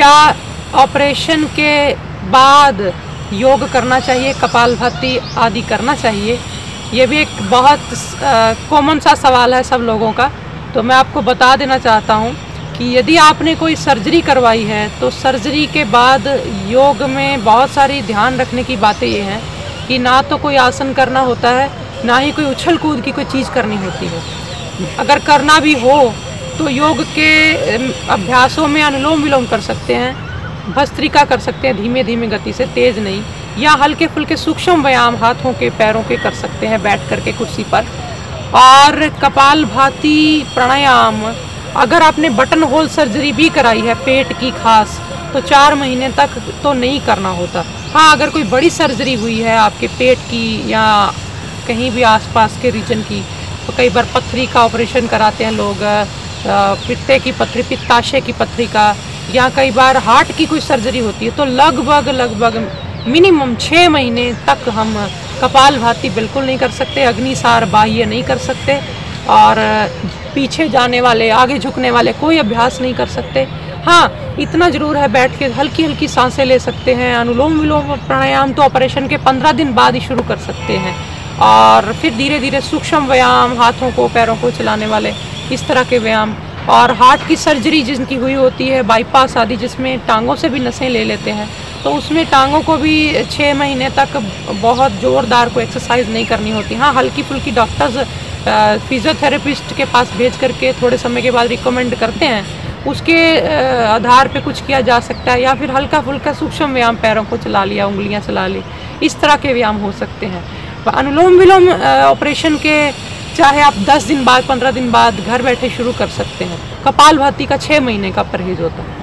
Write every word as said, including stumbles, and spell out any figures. क्या ऑपरेशन के बाद योग करना चाहिए, कपालभाति आदि करना चाहिए? ये भी एक बहुत कॉमन सा सवाल है सब लोगों का। तो मैं आपको बता देना चाहता हूँ कि यदि आपने कोई सर्जरी करवाई है तो सर्जरी के बाद योग में बहुत सारी ध्यान रखने की बातें ये हैं कि ना तो कोई आसन करना होता है, ना ही कोई उछल कूद की कोई चीज़ करनी होती है। अगर करना भी हो तो योग के अभ्यासों में अनुलोम विलोम कर सकते हैं, भस्त्री का कर सकते हैं धीमे धीमे गति से, तेज़ नहीं, या हल्के फुल्के सूक्ष्म व्यायाम हाथों के पैरों के कर सकते हैं बैठ करके कुर्सी पर। और कपालभाति प्राणायाम, अगर आपने बटन होल सर्जरी भी कराई है पेट की खास, तो चार महीने तक तो नहीं करना होता। हाँ, अगर कोई बड़ी सर्जरी हुई है आपके पेट की या कहीं भी आसपास के रीजन की, तो कई बार पथरी का ऑपरेशन कराते हैं लोग, पित्ते की पथरी, पित्ताशय की पथरी का, या कई बार हार्ट की कोई सर्जरी होती है, तो लगभग लगभग मिनिमम छः महीने तक हम कपालभाति बिल्कुल नहीं कर सकते, अग्निसार बाह्य नहीं कर सकते, और पीछे जाने वाले आगे झुकने वाले कोई अभ्यास नहीं कर सकते। हाँ, इतना ज़रूर है बैठ के हल्की हल्की सांसें ले सकते हैं। अनुलोम विलोम प्राणायाम तो ऑपरेशन के पंद्रह दिन बाद ही शुरू कर सकते हैं, और फिर धीरे धीरे सूक्ष्म व्यायाम हाथों को पैरों को चलाने वाले इस तरह के व्यायाम। और हार्ट की सर्जरी जिनकी हुई होती है, बाईपास आदि, जिसमें टांगों से भी नसें ले लेते हैं, तो उसमें टांगों को भी छः महीने तक बहुत ज़ोरदार कोई एक्सरसाइज नहीं करनी होती। हाँ, हल्की फुल्की डॉक्टर्स फिजियोथेरेपिस्ट के पास भेज करके थोड़े समय के बाद रिकमेंड करते हैं, उसके आधार पे कुछ किया जा सकता है, या फिर हल्का फुल्का सूक्ष्म व्यायाम, पैरों को चला लिया, उंगलियाँ चला ली, इस तरह के व्यायाम हो सकते हैं। अनुलोम विलोम ऑपरेशन के चाहे आप दस दिन बाद पंद्रह दिन बाद घर बैठे शुरू कर सकते हैं। कपालभाति का छः महीने का परहेज होता है।